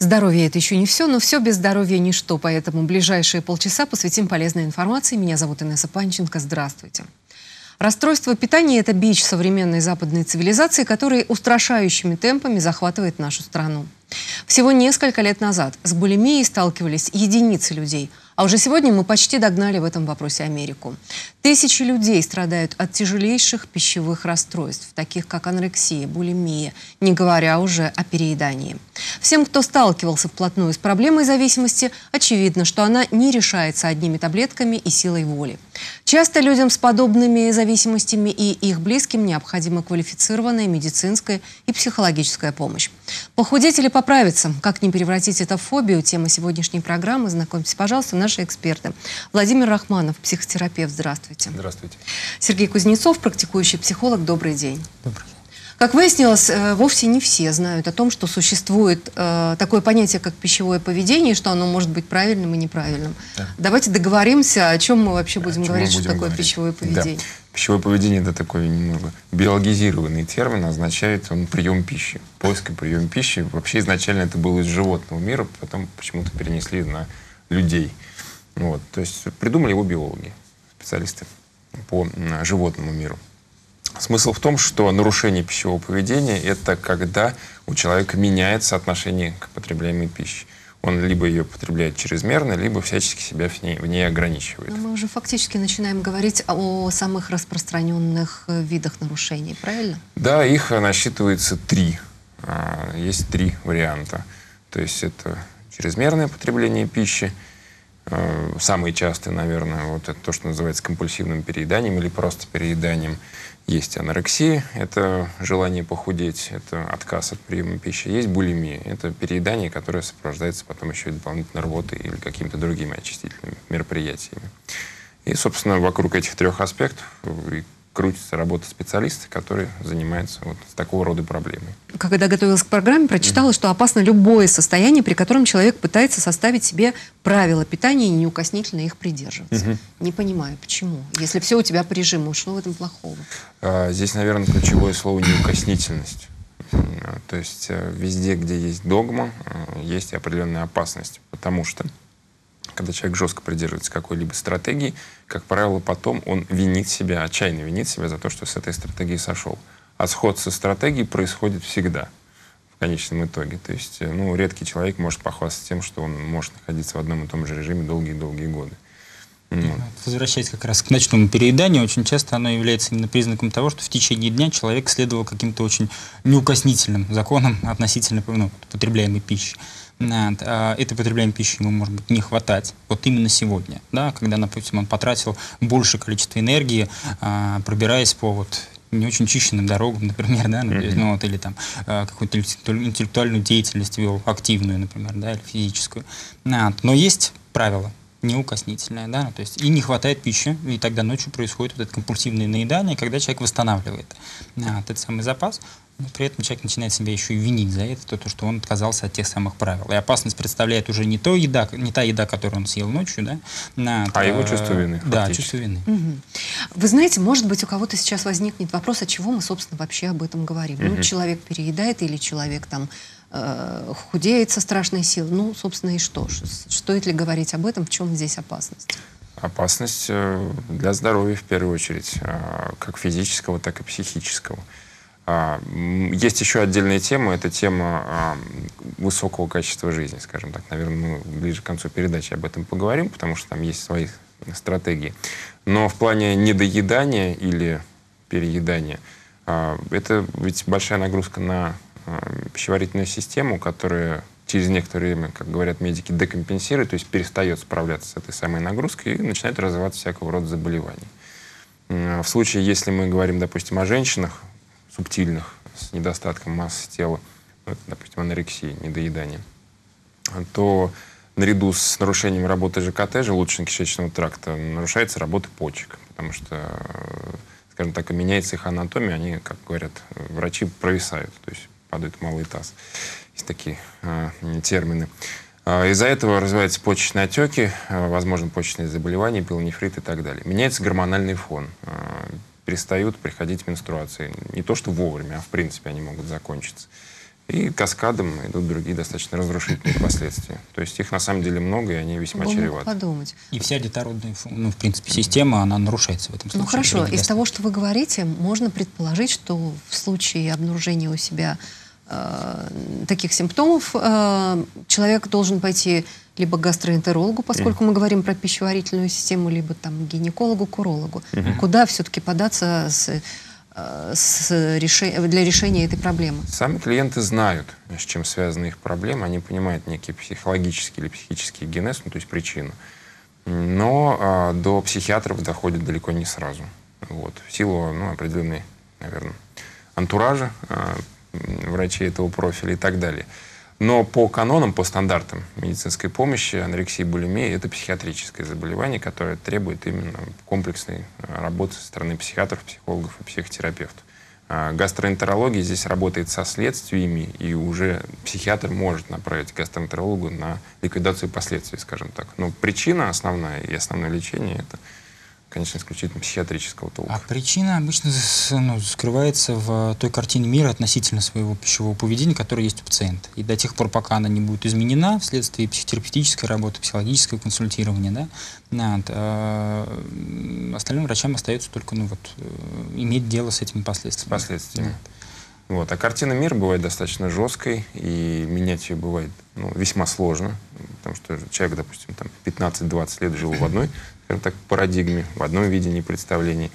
Здоровье – это еще не все, но все без здоровья – ничто. Поэтому ближайшие полчаса посвятим полезной информации. Меня зовут Инесса Панченко. Здравствуйте. Расстройство питания – это бич современной западной цивилизации, который устрашающими темпами захватывает нашу страну. Всего несколько лет назад с булимией сталкивались единицы людей, а уже сегодня мы почти догнали в этом вопросе Америку. Тысячи людей страдают от тяжелейших пищевых расстройств, таких как анорексия, булимия, не говоря уже о переедании. Всем, кто сталкивался вплотную с проблемой зависимости, очевидно, что она не решается одними таблетками и силой воли. Часто людям с подобными зависимостями и их близким необходима квалифицированная медицинская и психологическая помощь. Похудеть или поправиться? Как не превратить это в фобию? Тема сегодняшней программы. Знакомьтесь, пожалуйста, наши эксперты. Владимир Рахманов, психотерапевт. Здравствуйте. Здравствуйте. Сергей Кузнецов, практикующий психолог. Добрый день. Добрый день. Как выяснилось, вовсе не все знают о том, что существует такое понятие, как пищевое поведение, что оно может быть правильным и неправильным. Да. Давайте договоримся, о чем мы вообще будем говорить, что такое пищевое поведение. Да. Пищевое поведение – это такой немного биологизированный термин, означает он прием пищи, поиск и прием пищи. Вообще изначально это было из животного мира, потом почему-то перенесли на людей. Вот. То есть придумали его биологи, специалисты по животному миру. Смысл в том, что нарушение пищевого поведения – это когда у человека меняется отношение к потребляемой пище. Он либо ее потребляет чрезмерно, либо всячески себя в ней ограничивает. Но мы уже фактически начинаем говорить о самых распространенных видах нарушений, правильно? Да, их насчитывается 3. Есть 3 варианта. То есть это чрезмерное потребление пищи, самые частые, наверное, вот это то, что называется компульсивным перееданием или просто перееданием. Есть анорексия, это желание похудеть, это отказ от приема пищи. Есть булимия, это переедание, которое сопровождается потом еще и дополнительной рвотой или какими-то другими очистительными мероприятиями. И, собственно, вокруг этих 3 аспектов и крутится работа специалиста, который занимается вот такого рода проблемой. Когда готовилась к программе, прочитала, что опасно любое состояние, при котором человек пытается составить себе правила питания и неукоснительно их придерживаться. Не понимаю, почему. Если все у тебя по режиму, что в этом плохого? Здесь, наверное, ключевое слово неукоснительность. То есть везде, где есть догма, есть определенная опасность. Потому что когда человек жестко придерживается какой-либо стратегии, как правило, потом он винит себя, отчаянно винит себя за то, что с этой стратегией сошел. А сход со стратегией происходит всегда, в конечном итоге. То есть, ну, редкий человек может похвастаться тем, что он может находиться в одном и том же режиме долгие-долгие годы. Возвращаясь как раз к ночному перееданию, очень часто оно является именно признаком того, что в течение дня человек следовал каким-то очень неукоснительным законам относительно, ну, потребляемой пищи. Этой потребляемой пищи ему может быть не хватать вот именно сегодня, да, когда, допустим, он потратил большее количество энергии, пробираясь по вот не очень чищенным дорогам, например, да, ну, вот, или там какую-то интеллектуальную деятельность вел, активную, например, да, или физическую. Но есть правила неукоснительное, да, то есть и не хватает пищи, и тогда ночью происходит вот это компульсивное наедание, когда человек восстанавливает этот самый запас, но при этом человек начинает себя еще и винить за это, то, что он отказался от тех самых правил. И опасность представляет уже не та еда, которую он съел ночью, да, его чувство вины. Да, фактически. Чувство вины. Вы знаете, может быть, у кого-то сейчас возникнет вопрос, от чего мы, собственно, вообще об этом говорим. Ну, человек переедает или человек там худеет со страшной силой. Ну, собственно, и что? Стоит ли говорить об этом? В чем здесь опасность? Опасность для здоровья, в первую очередь, как физического, так и психического. Есть еще отдельная тема, это тема высокого качества жизни, скажем так. Наверное, мы ближе к концу передачи об этом поговорим, потому что там есть свои стратегии. Но в плане недоедания или переедания, это ведь большая нагрузка на пищеварительную систему, которая через некоторое время, как говорят медики, декомпенсирует, то есть перестает справляться с этой самой нагрузкой и начинает развиваться всякого рода заболевания. В случае, если мы говорим, допустим, о женщинах субтильных, с недостатком массы тела, допустим, анорексии, недоедания, то наряду с нарушением работы ЖКТ, желудочно-кишечного тракта, нарушается работа почек, потому что, скажем так, меняется их анатомия, они, как говорят врачи, провисают, то есть падает малый таз. Есть такие термины. Из-за этого развиваются почечные отеки, возможно, почечные заболевания, пилонефрит и так далее. Меняется гормональный фон. Перестают приходить менструации. Не то что вовремя, а в принципе они могут закончиться. И каскадом идут другие достаточно разрушительные последствия. То есть их на самом деле много, и они весьма чреваты. Подумать. И вся детородная, ну, в принципе, система, она нарушается в этом случае. Ну хорошо, из того, что вы говорите, можно предположить, что в случае обнаружения у себя таких симптомов человек должен пойти либо к гастроэнтерологу, поскольку мы говорим про пищеварительную систему, либо там гинекологу, к урологу. Куда все-таки податься для решения этой проблемы? Сами клиенты знают, с чем связаны их проблемы, они понимают некий психологический или психический генез, ну, то есть причину. Но до психиатров доходит далеко не сразу. Вот. В силу, ну, определенной, наверное, антуража врачей этого профиля и так далее. Но по канонам, по стандартам медицинской помощи анорексия и булимия — это психиатрическое заболевание, которое требует именно комплексной работы со стороны психиатров, психологов и психотерапевтов. Гастроэнтерология здесь работает со следствиями, и уже психиатр может направить гастроэнтерологу на ликвидацию последствий, скажем так. Но причина основная и основное лечение — это, конечно, исключительно психиатрического толка. А причина обычно, ну, скрывается в той картине мира относительно своего пищевого поведения, которое есть у пациента. И до тех пор, пока она не будет изменена вследствие психотерапевтической работы, психологического консультирования, да, остальным врачам остается только, ну, вот, иметь дело с этими последствиями. Вот. А картина мира бывает достаточно жесткой, и менять ее бывает, ну, весьма сложно, потому что человек, допустим, 15-20 лет жил в одной, скажем так, парадигме, в одном видении, представлении,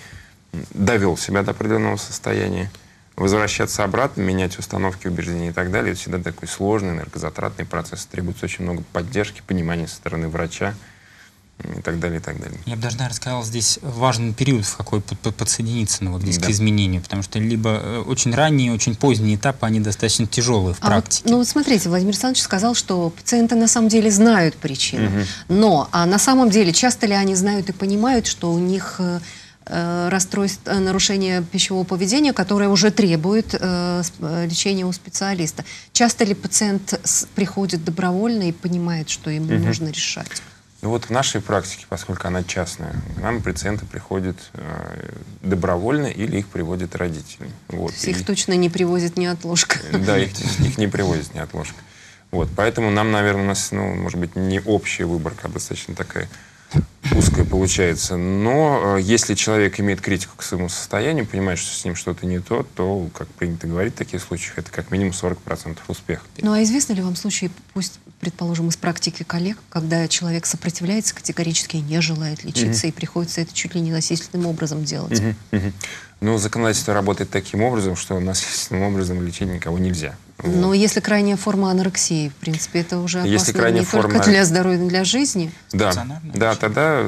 довел себя до определенного состояния. Возвращаться обратно, менять установки, убеждения и так далее — это всегда такой сложный, энергозатратный процесс. Требуется очень много поддержки, понимания со стороны врача. И так далее, и так далее. Я бы даже, наверное, сказал, здесь важен период, в какой подсоединиться, ну, вот, здесь, да, к изменению, потому что либо очень ранние, очень поздние этапы, они достаточно тяжелые в практике. Ну вот смотрите, Владимир Александрович сказал, что пациенты на самом деле знают причины, но на самом деле часто ли они знают и понимают, что у них расстройство, нарушение пищевого поведения, которое уже требует лечения у специалиста? Часто ли пациент приходит добровольно и понимает, что ему нужно решать? Ну вот в нашей практике, поскольку она частная, к нам пациенты приходят добровольно или их приводят родители. Вот. То есть их точно не привозит неотложка. Да, их не привозит неотложка. Вот. Поэтому нам, наверное, у нас, ну, может быть, не общая выборка, а достаточно такая узкая получается. Но если человек имеет критику к своему состоянию, понимает, что с ним что-то не то, то, как принято говорить в таких случаях, это как минимум 40% успеха. Ну а известны ли вам случаи, пусть предположим, из практики коллег, когда человек сопротивляется категорически и не желает лечиться, и приходится это чуть ли не насильственным образом делать? Ну, законодательство работает таким образом, что насильственным образом лечить никого нельзя. Вот. Но если крайняя форма анорексии, в принципе, это уже опасно не только для здоровья, но и для жизни. Да, да, тогда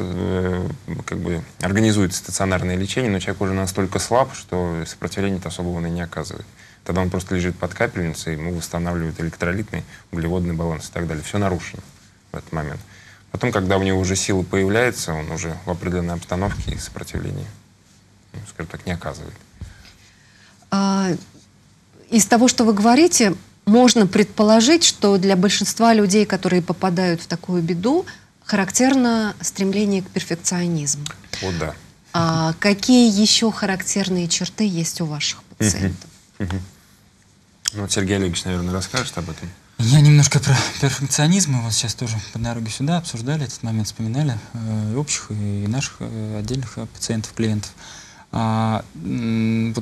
как бы организуется стационарное лечение, но человек уже настолько слаб, что сопротивление-то особого он и не оказывает. Тогда он просто лежит под капельницей, ему восстанавливают электролитный, углеводный баланс и так далее. Все нарушено в этот момент. Потом, когда у него уже сила появляется, он уже в определенной обстановке и сопротивлении, ну, скажем так, не оказывает. Из того, что вы говорите, можно предположить, что для большинства людей, которые попадают в такую беду, характерно стремление к перфекционизму. Вот, да. А какие еще характерные черты есть у ваших пациентов? Ну, вот Сергей Олегович, наверное, расскажет об этом. Я немножко про перфекционизм. Мы вот сейчас тоже по дороге сюда обсуждали этот момент, вспоминали и общих, и наших отдельных пациентов, клиентов. Вот на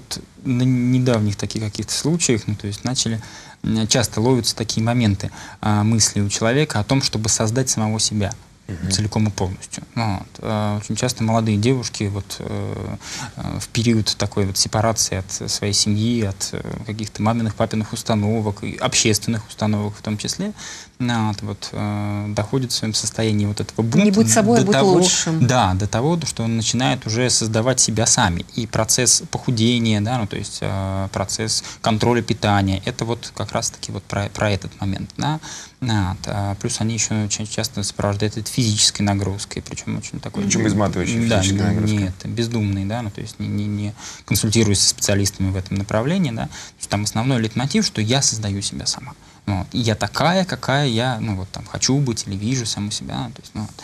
недавних таких каких-то случаях, ну, то есть часто ловятся такие моменты мысли у человека о том, чтобы создать самого себя. Целиком и полностью. Вот. Очень часто молодые девушки вот, в период такой вот сепарации от своей семьи, от каких-то маминых, папиных установок, и общественных установок в том числе, доходит в своем состоянии вот этого бунта. Не будь собой, а будь лучшим. Да, до того, что он начинает уже создавать себя сами. И процесс похудения, да, ну, то есть процесс контроля питания, это вот как раз-таки вот про этот момент. Да. Плюс они еще очень часто сопровождают это физической нагрузкой, причем очень такой... Причем изматывающей физической нагрузкой. Нет, бездумный, да, ну, то есть не консультируясь со специалистами в этом направлении, да, там основной лейтмотив, что я создаю себя сама. Вот. И я такая, какая я, ну, вот, там, хочу быть или вижу саму себя. То есть, ну, вот,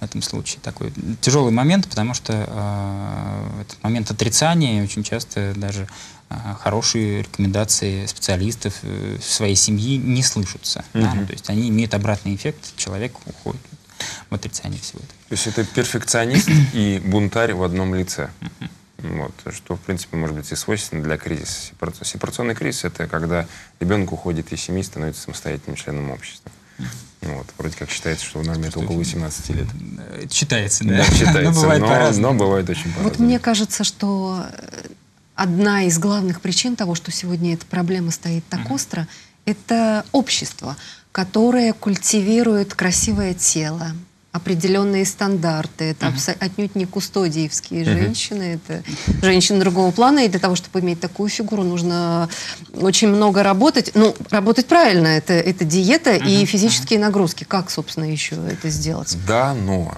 в этом случае такой тяжелый момент, потому что этот момент отрицания очень часто даже хорошие рекомендации специалистов своей семьи не слышатся. Да, ну, то есть они имеют обратный эффект, человек уходит в отрицание всего этого. То есть это перфекционист и бунтарь в одном лице. Вот, что, в принципе, может быть и свойственно для кризиса. Сепарационный кризис — это когда ребенок уходит из семьи и становится самостоятельным членом общества. Вот, вроде как считается, что в норме это около 18 лет. Считается, да? Да, считается, но бывает очень по-разному. Вот мне кажется, что одна из главных причин того, что сегодня эта проблема стоит так остро, это общество, которое культивирует красивое тело, определенные стандарты. Это отнюдь не кустодиевские женщины, это женщины другого плана. И для того, чтобы иметь такую фигуру, нужно очень много работать. Ну, работать правильно, это диета и физические нагрузки. Как, собственно, еще это сделать? Да, но...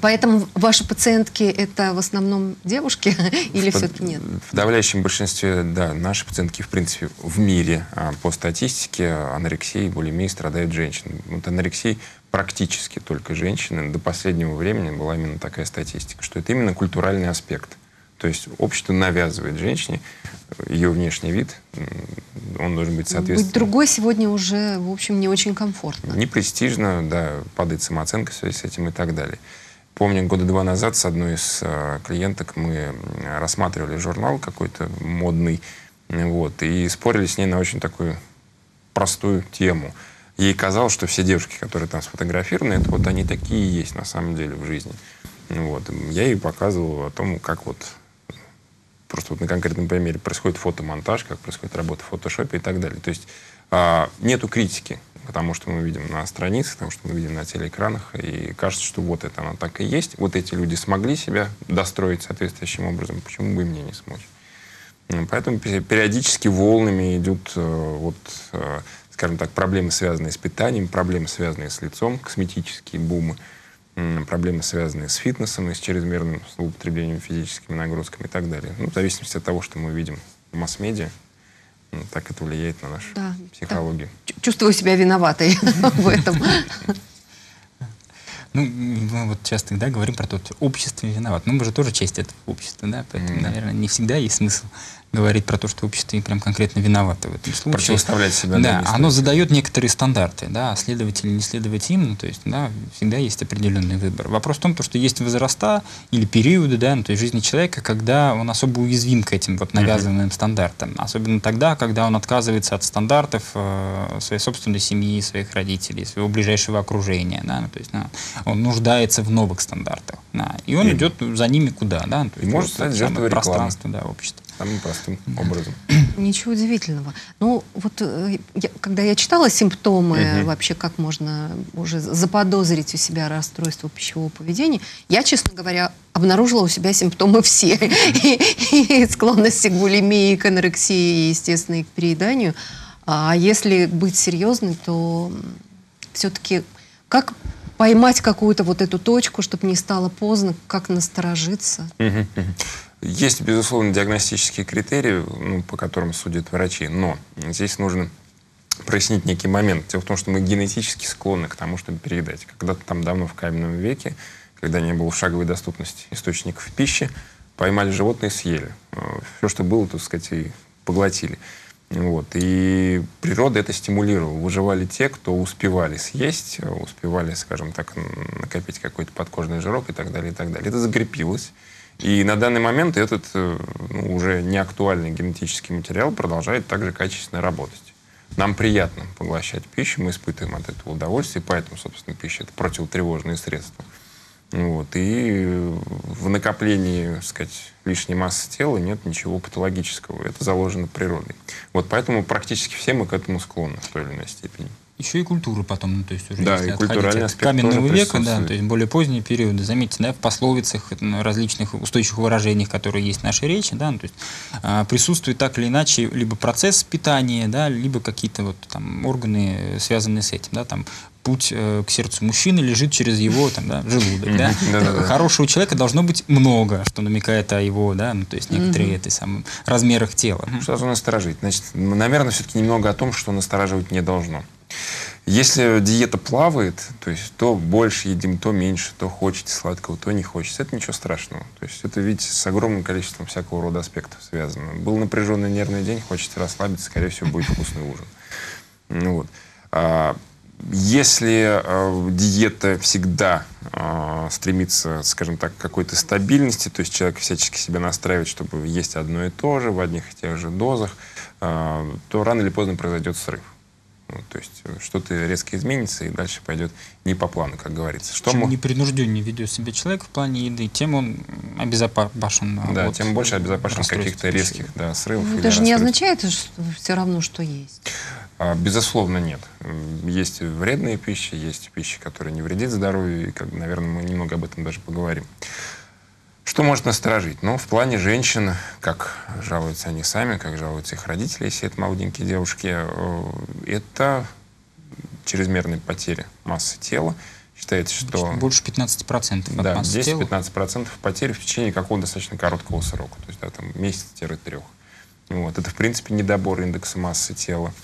Поэтому ваши пациентки — это в основном девушки или все-таки нет? В подавляющем большинстве, да, наши пациентки, в принципе, в мире по статистике анорексией, булимией страдают женщины. Вот анорексией практически только женщины. До последнего времени была именно такая статистика, что это именно культуральный аспект. То есть общество навязывает женщине ее внешний вид, он должен быть соответствующий. Быть другой сегодня уже, в общем, не очень комфортно. Непрестижно, да, падает самооценка в связи с этим и так далее. Помню, года два назад с одной из клиенток мы рассматривали журнал какой-то модный, вот, и спорили с ней на очень такую простую тему. Ей казалось, что все девушки, которые там сфотографированы, это вот они такие и есть на самом деле в жизни. Вот. Я ей показывал о том, как вот просто вот на конкретном примере происходит фотомонтаж, как происходит работа в фотошопе и так далее. То есть нету критики к тому, что мы видим на страницах, потому что мы видим на телеэкранах, и кажется, что вот это она так и есть. Вот эти люди смогли себя достроить соответствующим образом, почему бы и мне не смочь? Поэтому периодически волнами идут вот... скажем так, проблемы, связанные с питанием, проблемы, связанные с лицом, косметические бумы, проблемы, связанные с фитнесом и с чрезмерным злоупотреблением физическими нагрузками и так далее. Ну, в зависимости от того, что мы видим в масс-медиа, так это влияет на нашу психологию. Чувствую себя виноватой в этом. Ну, мы вот часто говорим про то, что общество виноват. Ну, мы же тоже часть этого общества, да, поэтому, наверное, не всегда есть смысл говорить про то, что общество прям конкретно виновато в этом случае. Противоставлять себя. Да, оно задает некоторые стандарты, да, следовать или не следовать им, ну, то есть, да, всегда есть определенный выбор. Вопрос в том, что есть возраста или периоды, да, ну, то есть жизни человека, когда он особо уязвим к этим вот навязанным стандартам, особенно тогда, когда он отказывается от стандартов своей собственной семьи, своих родителей, своего ближайшего окружения, да, ну, то есть, он нуждается в новых стандартах, да, и он идет за ними куда, да, то есть, может стать жертвой пространства, да, общества. Самым простым образом. Ничего удивительного. Ну, вот когда я читала симптомы, вообще, как можно уже заподозрить у себя расстройство пищевого поведения, я, честно говоря, обнаружила у себя симптомы все. И склонности к булимии, к анорексии, естественно, и к перееданию. А если быть серьезной, то все-таки как поймать какую-то вот эту точку, чтобы не стало поздно, как насторожиться? Есть, безусловно, диагностические критерии, ну, по которым судят врачи, но здесь нужно прояснить некий момент. Дело в том, что мы генетически склонны к тому, чтобы переедать. Когда-то там давно, в каменном веке, когда не было шаговой доступности источников пищи, поймали животное и съели. Все, что было, так сказать, и поглотили. Вот. И природа это стимулировала. Выживали те, кто успевали съесть, успевали, скажем так, накопить какой-то подкожный жирок и так далее, и так далее. Это закрепилось. И на данный момент этот уже неактуальный генетический материал продолжает также качественно работать. Нам приятно поглощать пищу, мы испытываем от этого удовольствие, поэтому, собственно, пища — это противотревожные средства. Вот. И в накоплении, так сказать, лишней массы тела нет ничего патологического. Это заложено природой. Вот поэтому практически все мы к этому склонны в той или иной степени. Еще и культура потом, ну, то есть уже да, если отходить от каменного века, да, то есть более поздние периоды, заметьте, да, в пословицах, различных устойчивых выражениях, которые есть в нашей речи, да, ну, то есть, присутствует так или иначе либо процесс питания, да, либо какие-то вот там органы, связанные с этим, да, там, путь к сердцу мужчины лежит через его там, да, желудок. Да? Хорошего человека должно быть много, что намекает о его, да, ну, то есть некоторые размерах тела. Что должно насторожить? Значит, наверное, все-таки немного о том, что настораживать не должно. Если диета плавает, то есть то больше едим, то меньше, то хочется сладкого, то не хочется. Это ничего страшного. То есть это, видите, с огромным количеством всякого рода аспектов связано. Был напряженный нервный день, хочется расслабиться, скорее всего, будет вкусный ужин. Вот. Если диета всегда стремится, скажем так, к какой-то стабильности, то есть человек всячески себя настраивает, чтобы есть одно и то же, в одних и тех же дозах, то рано или поздно произойдет срыв. Ну, то есть что-то резко изменится и дальше пойдет не по плану, как говорится. Что чем непринужденнее ведет себя человек в плане еды, тем он обезопасен. Да, вот, тем больше обезопасен каких-то резких срывов. Ну, это же не означает, что все равно, что есть. Безусловно, нет. Есть вредная пища, есть пища, которая не вредит здоровью. И, как, наверное, мы немного об этом даже поговорим. Что может насторожить? Ну, в плане женщин, как жалуются они сами, как жалуются их родители, если это молоденькие девушки, это чрезмерные потери массы тела. Считается, что... Больше 15% от массы тела. Да, 10-15% потерь в течение какого-то достаточно короткого срока. То есть, да, там, месяц-3. Вот. Это, в принципе, недобор индекса массы тела.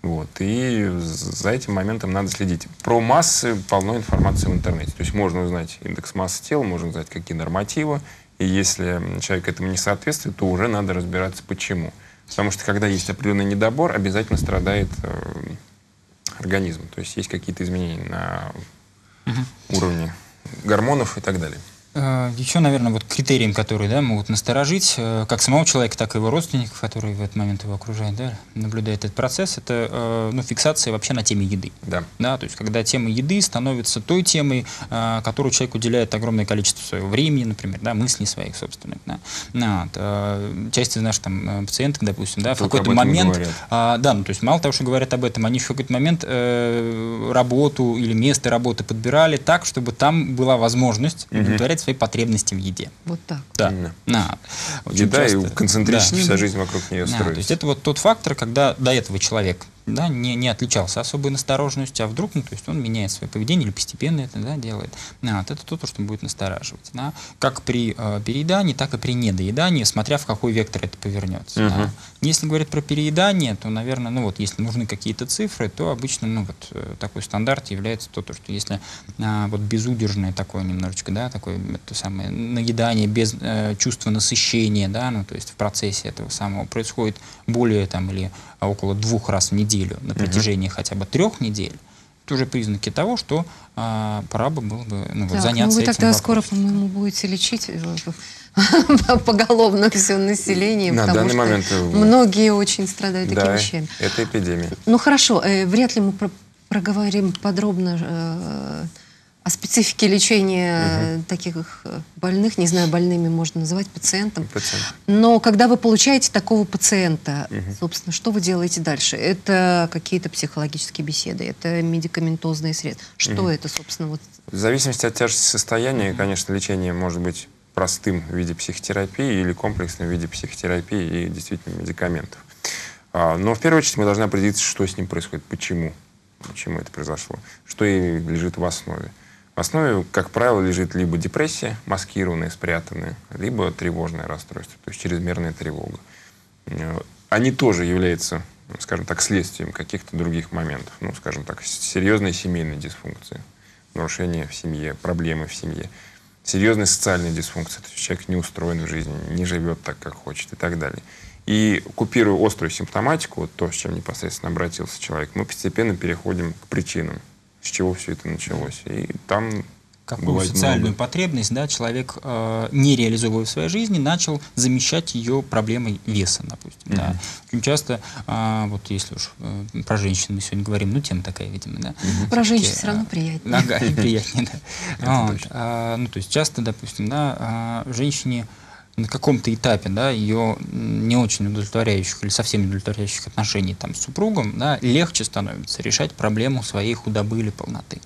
Вот. И за этим моментом надо следить. Про массы полно информации в интернете. То есть можно узнать индекс массы тела, можно узнать, какие нормативы. И если человек этому не соответствует, то уже надо разбираться, почему. Потому что когда есть определенный недобор, обязательно страдает организм. То есть есть какие-то изменения на уровне гормонов и так далее. Еще, наверное, вот критерием, которые могут насторожить как самого человека, так и его родственников, которые в этот момент его окружают, наблюдает этот процесс, это фиксация вообще на теме еды. Да. То есть когда тема еды становится той темой, которую человек уделяет огромное количество своего времени, например, мыслей своих собственных. Часть из наших пациенток, допустим, в какой-то момент... То есть мало того, что говорят об этом, они в какой-то момент работу или место работы подбирали так, чтобы там была возможность удовлетворять свои потребности в еде. Вот так. Да. Еда и концентрируется, вся жизнь вокруг нее строится. То есть это вот тот фактор, когда до этого человек не отличался особой настороженностью, а вдруг, то есть он меняет свое поведение или постепенно это делает. Это то, что будет настораживать. Как при переедании, так и при недоедании, смотря в какой вектор это повернется. Если говорить про переедание, то, наверное, если нужны какие-то цифры, то обычно такой стандарт является то, что если безудержное такое немножечко, такое то самое наедание без чувства насыщения, то есть в процессе этого самого происходит более или около 2 раз в неделю на протяжении хотя бы 3 недель, это уже признаки того, что пора бы было бы заняться этим. Вы тогда скоро, по-моему, будете лечить поголовно все население, потому что многие очень страдают такими вещами. Это эпидемия. Ну хорошо, вряд ли мы проговорим подробно о специфике лечения таких больных, не знаю, больными можно называть, пациентом. Но когда вы получаете такого пациента, собственно, что вы делаете дальше? Это какие-то психологические беседы, это медикаментозные средства. Что это, собственно, вот? В зависимости от тяжести состояния, конечно, лечение может быть простым в виде психотерапии или комплексным в виде психотерапии и действительно медикаментов. Но в первую очередь мы должны определиться, что с ним происходит, почему это произошло, что и лежит в основе. В основе, как правило, лежит либо депрессия, маскированная, спрятанная, либо тревожное расстройство, то есть чрезмерная тревога. Они тоже являются, скажем так, следствием каких-то других моментов. Ну, скажем так, серьезной семейной дисфункции, нарушения в семье, проблемы в семье, серьезная социальная дисфункция, то есть человек не устроен в жизни, не живет так, как хочет и так далее. И купируя острую симптоматику, вот то, с чем непосредственно обратился человек, мы постепенно переходим к причинам, с чего все это началось. И там какую социальную потребность человек, не реализовывая в своей жизни, начал замещать ее проблемой веса, допустим. Очень часто, вот если уж про женщин мы сегодня говорим, тема такая, видимо, Про женщин все равно приятнее. Приятнее, Ну, то есть часто, допустим, женщине на каком-то этапе ее не очень удовлетворяющих или совсем удовлетворяющих отношений с супругом легче становится решать проблему своей худобы или полноты.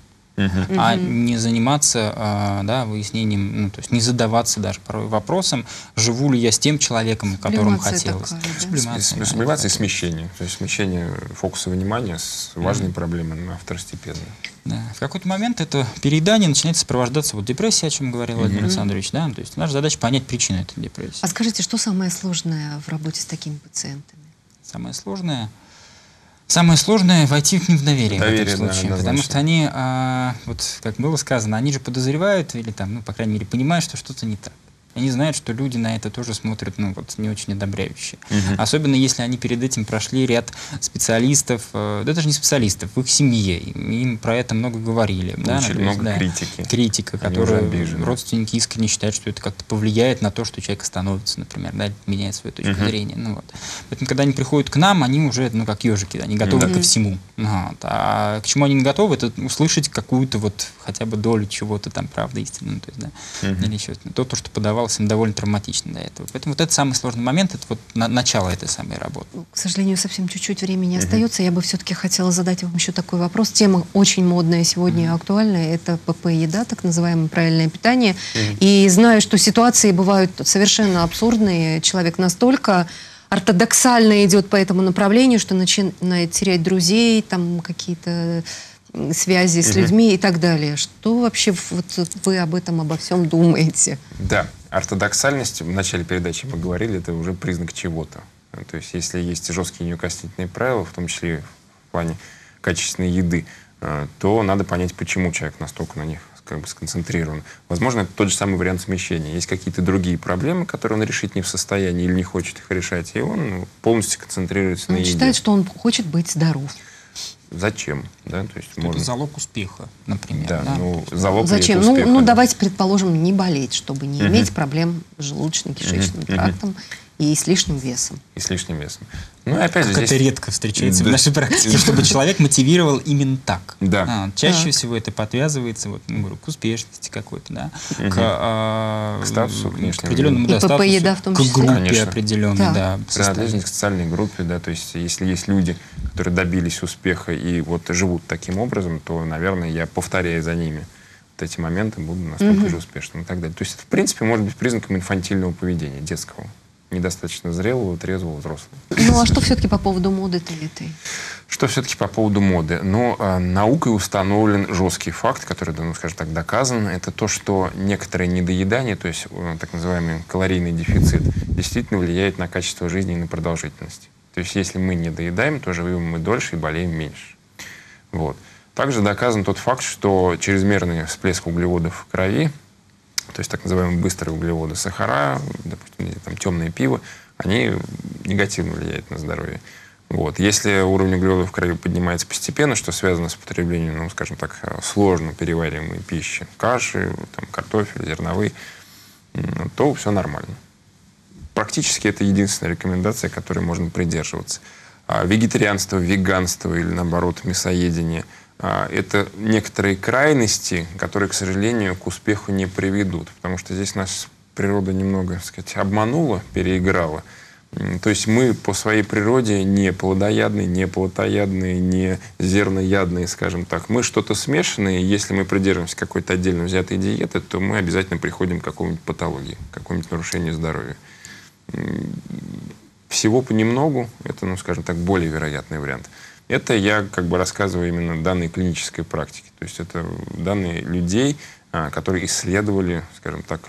А не заниматься выяснением, то есть не задаваться даже порой вопросом, живу ли я с тем человеком, которым хотелось. Сублимация и смещение. То есть смещение фокуса внимания с важной проблемой на второстепенную. В какой-то момент это переедание начинает сопровождаться депрессией, о чем говорил Владимир Александрович. То есть наша задача понять причину этой депрессии. А скажите, что самое сложное в работе с такими пациентами? Самое сложное... Самое сложное — войти к ним в доверие, в этом случае, потому что они, вот как было сказано, они же подозревают или там, ну, по крайней мере, понимают, что что-то не так. Они знают, что люди на это тоже смотрят, ну, вот, не очень одобряюще. Особенно если они перед этим прошли ряд специалистов, да даже не специалистов, в их семье, им про это много говорили. Да, много критики. Критика, которую родственники искренне считают, что это как-то повлияет на то, что человек становится, например, да, меняет свою точку зрения. Ну, вот. Поэтому, когда они приходят к нам, они уже, ну, как ежики, они готовы ко всему. Вот. А к чему они не готовы, это услышать какую-то вот хотя бы долю чего-то там, правда, истины, ну, то есть, да, или еще то, что подавалось им довольно травматично до этого. Поэтому вот это самый сложный момент, это вот начало этой самой работы. К сожалению, совсем чуть-чуть времени остается. Я бы все-таки хотела задать вам еще такой вопрос. Тема очень модная сегодня и актуальная. Это ПП-еда, так называемое правильное питание. И знаю, что ситуации бывают совершенно абсурдные. Человек настолько ортодоксально идет по этому направлению, что начинает терять друзей, там какие-то связи с людьми и так далее. Что вообще вот вы об этом, обо всем думаете? Да. Ортодоксальность, в начале передачи мы говорили, это уже признак чего-то. То есть если есть жесткие неукоснительные правила, в том числе в плане качественной еды, то надо понять, почему человек настолько на них как бы сконцентрирован. Возможно, это тот же самый вариант смещения. Есть какие-то другие проблемы, которые он решить не в состоянии или не хочет их решать, и он полностью концентрируется на еде. Он считает, что он хочет быть здоров. Зачем? Да? То есть можно... Это залог успеха, например. Да, да? Ну, залог зачем? Успеха, ну, давайте, предположим, не болеть, чтобы не иметь проблем с желудочно-кишечным трактом и с лишним весом. И с лишним весом. Ну, опять же, здесь... Это редко встречается в нашей практике, чтобы человек мотивировал именно так. Да. Чаще всего это подвязывается, вот, ну, говорю, к успешности какой-то, да, к статусу, к определенному достатку, к группе определенной, да. Принадлежность к социальной группе, да, то есть если есть люди, которые добились успеха и вот живут таким образом, то, наверное, я повторяю за ними вот эти моменты, буду настолько же успешным и так далее. То есть это, в принципе, может быть признаком инфантильного поведения, детского. Недостаточно зрелого, трезвого, взрослого. Ну а что все-таки по поводу моды-то этой? Что все-таки по поводу моды? Но наукой установлен жесткий факт, который, ну, скажем так, доказан. Это то, что некоторое недоедание, то есть так называемый калорийный дефицит, действительно влияет на качество жизни и на продолжительность. То есть если мы не доедаем, то живем мы дольше и болеем меньше. Вот. Также доказан тот факт, что чрезмерный всплеск углеводов в крови, то есть так называемые быстрые углеводы, сахара, допустим, там, темное пиво, они негативно влияют на здоровье. Вот. Если уровень углеводов в крови поднимается постепенно, что связано с потреблением, ну, скажем так, сложно перевариваемой пищи, каши, там, картофель, зерновые, то все нормально. Практически это единственная рекомендация, которой можно придерживаться. Вегетарианство, веганство или, наоборот, мясоедение – это некоторые крайности, которые, к сожалению, к успеху не приведут. Потому что здесь нас природа немного, так сказать, обманула, переиграла. То есть мы по своей природе не плодоядные, не плотоядные, не зерноядные, скажем так. Мы что-то смешанные. Если мы придерживаемся какой-то отдельно взятой диеты, то мы обязательно приходим к какой-нибудь патологии, к какому-нибудь нарушению здоровья. Всего понемногу. Это, ну, скажем так, более вероятный вариант. Это я как бы рассказываю именно данные клинической практики. То есть это данные людей, которые исследовали, скажем так,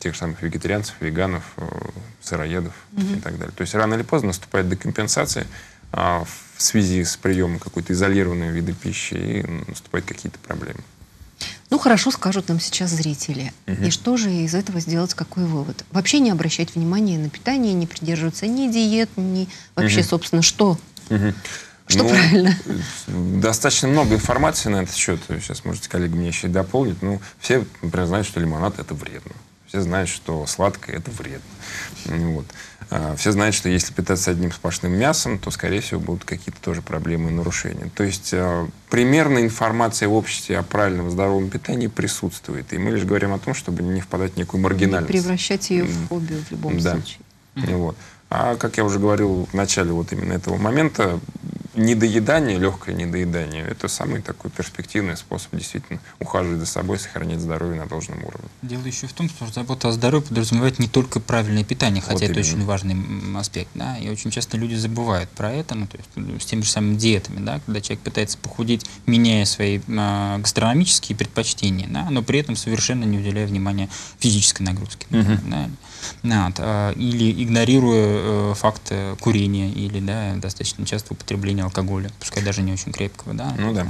тех же самых вегетарианцев, веганов, сыроедов и так далее. То есть рано или поздно наступает декомпенсация в связи с приемом какой-то изолированной вида пищи, и наступают какие-то проблемы. Ну хорошо, скажут нам сейчас зрители. И что же из этого сделать, какой вывод? Вообще не обращать внимания на питание, не придерживаться ни диет, ни вообще, собственно, что... Что, ну, правильно? Достаточно много информации на этот счет. Сейчас, можете, коллеги, меня еще и дополнить. Ну, все, например, знают, что лимонад — это вредно. Все знают, что сладкое — это вредно. Вот. Все знают, что если питаться одним сплошным мясом, то, скорее всего, будут какие-то тоже проблемы и нарушения. То есть примерно информация в обществе о правильном здоровом питании присутствует. И мы лишь говорим о том, чтобы не впадать в некую маргинальность. Не превращать ее в хобби в любом случае. Вот. А, как я уже говорил в начале вот именно этого момента, недоедание, легкое недоедание, это самый такой перспективный способ действительно ухаживать за собой, сохранять здоровье на должном уровне. Дело еще в том, что забота о здоровье подразумевает не только правильное питание, хотя вот это очень важный аспект, да, и очень часто люди забывают про это, ну, то есть с теми же самыми диетами, да, когда человек пытается похудеть, меняя свои гастрономические предпочтения, да, но при этом совершенно не уделяя внимания физической нагрузке, да, или игнорируя факт курения или, да, достаточно часто употребления алкоголя, пускай даже не очень крепкого. Да, ну да.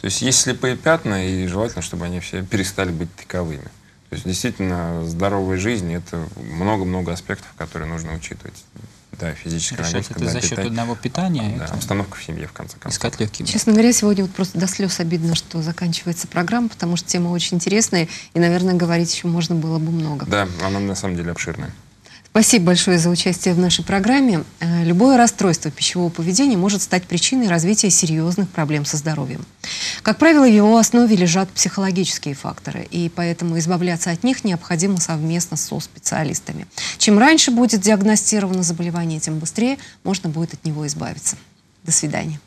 То есть есть слепые пятна, и желательно, чтобы они все перестали быть таковыми. То есть действительно здоровая жизнь — это много-много аспектов, которые нужно учитывать. Да, физическая нагрузка, это да, за счет одного питания. Да, это... обстановка в семье, в конце концов. Искать легкие. Честно говоря, сегодня вот просто до слез обидно, что заканчивается программа, потому что тема очень интересная, и, наверное, говорить еще можно было бы много. Да, она на самом деле обширная. Спасибо большое за участие в нашей программе. Любое расстройство пищевого поведения может стать причиной развития серьезных проблем со здоровьем. Как правило, в его основе лежат психологические факторы, и поэтому избавляться от них необходимо совместно со специалистами. Чем раньше будет диагностировано заболевание, тем быстрее можно будет от него избавиться. До свидания.